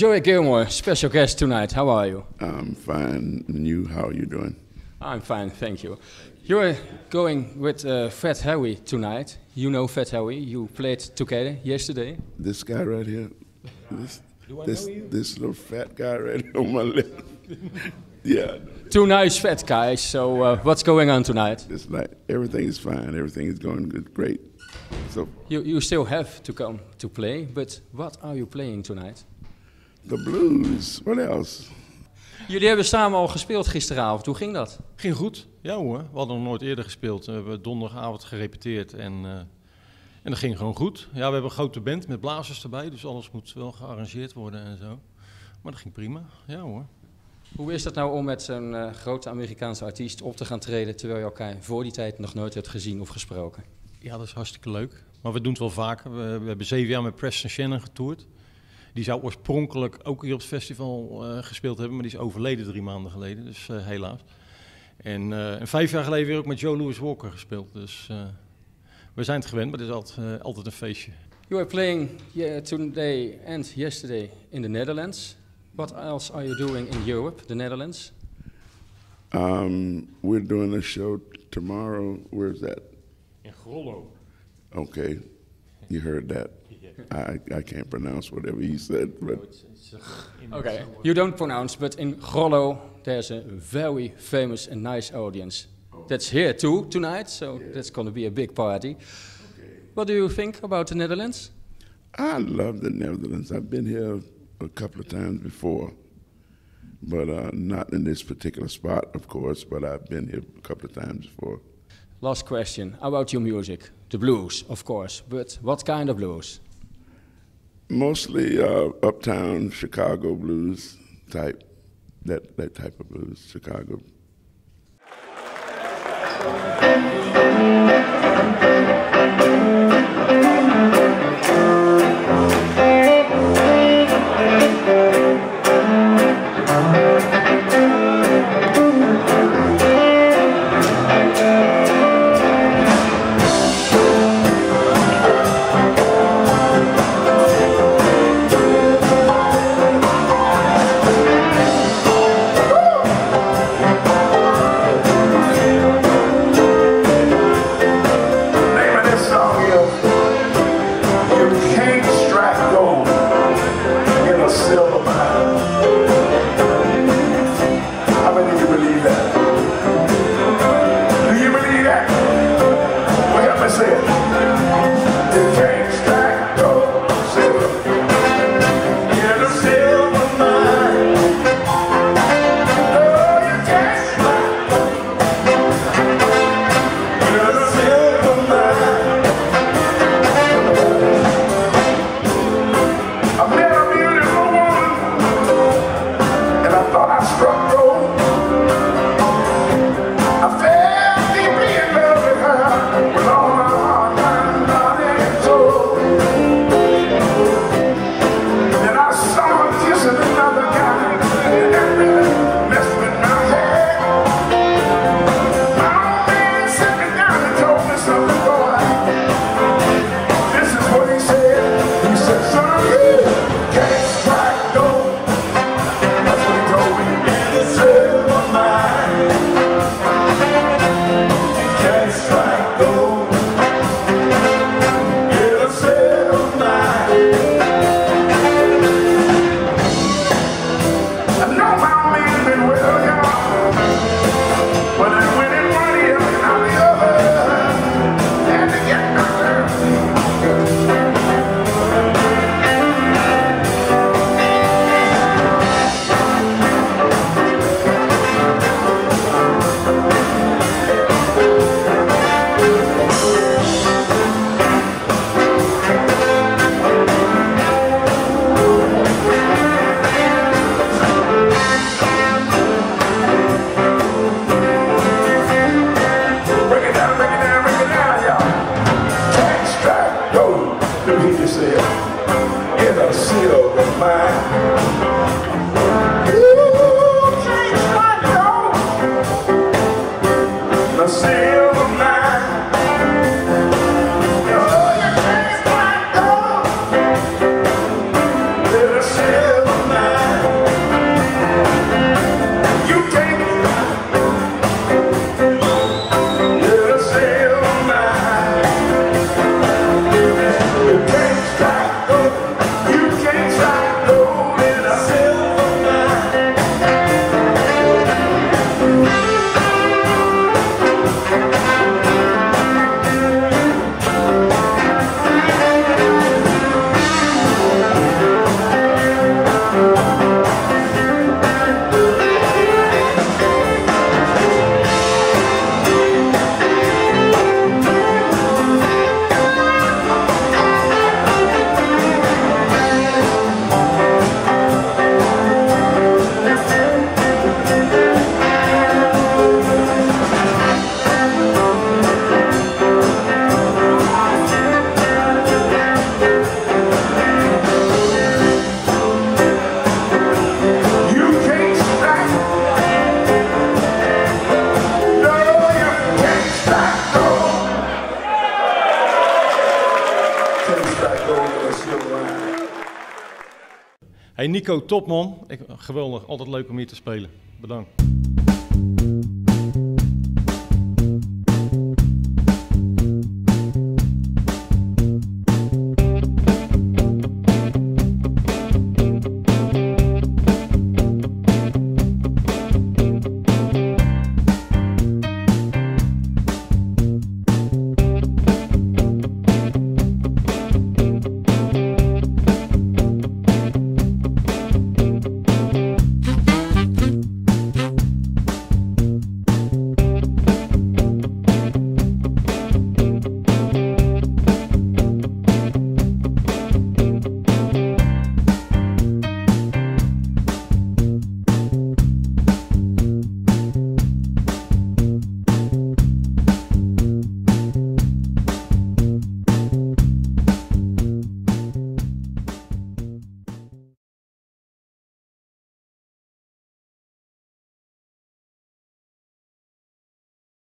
Joey Gilmore, special guest tonight. How are you? I'm fine. And you, how are you doing? I'm fine, thank you. You're going with Fat Harry tonight. You know Fat Harry. You played together yesterday. This guy right here. This little fat guy right here on my left. Yeah. Two nice fat guys. So what's going on tonight? It's like everything is fine. Everything is going good, great. So you still have to come to play, but what are you playing tonight? The blues. What else? Jullie hebben samen al gespeeld gisteravond. Hoe ging dat? Ging goed. Ja hoor, we hadden nog nooit eerder gespeeld. We hebben donderdagavond gerepeteerd en dat ging gewoon goed. Ja, we hebben een grote band met blazers erbij, dus alles moet wel gearrangeerd worden en zo. Maar dat ging prima. Ja hoor. Hoe is dat nou om met zo'n grote Amerikaanse artiest op te gaan treden, terwijl je elkaar voor die tijd nog nooit hebt gezien of gesproken? Ja, dat is hartstikke leuk. Maar we doen het wel vaker. We hebben 7 jaar met Preston Shannon getoerd. Die zou oorspronkelijk ook hier op het festival gespeeld hebben, maar die is overleden 3 maanden geleden, dus helaas. En 5 jaar geleden weer ook met Joe Louis Walker gespeeld, dus we zijn het gewend, maar het is altijd een feestje. You are playing today and yesterday in the Netherlands. What else are you doing in Europe, the Netherlands? We're doing a show tomorrow. Where's that? In Grollo. Okay, you heard that. I can't pronounce whatever he said. But no, it's okay, you don't pronounce, but in Grollo there's a very famous and nice audience. Oh. That's here too tonight, so yeah. That's going to be a big party. Okay. What do you think about the Netherlands? I love the Netherlands. I've been here a couple of times before, but not in this particular spot, of course, but I've been here a couple of times before. Last question about your music. The blues, of course, but what kind of blues? Mostly uptown Chicago blues type, that type of blues, Chicago. Hey, Nico Topman, geweldig, altijd leuk om hier te spelen. Bedankt.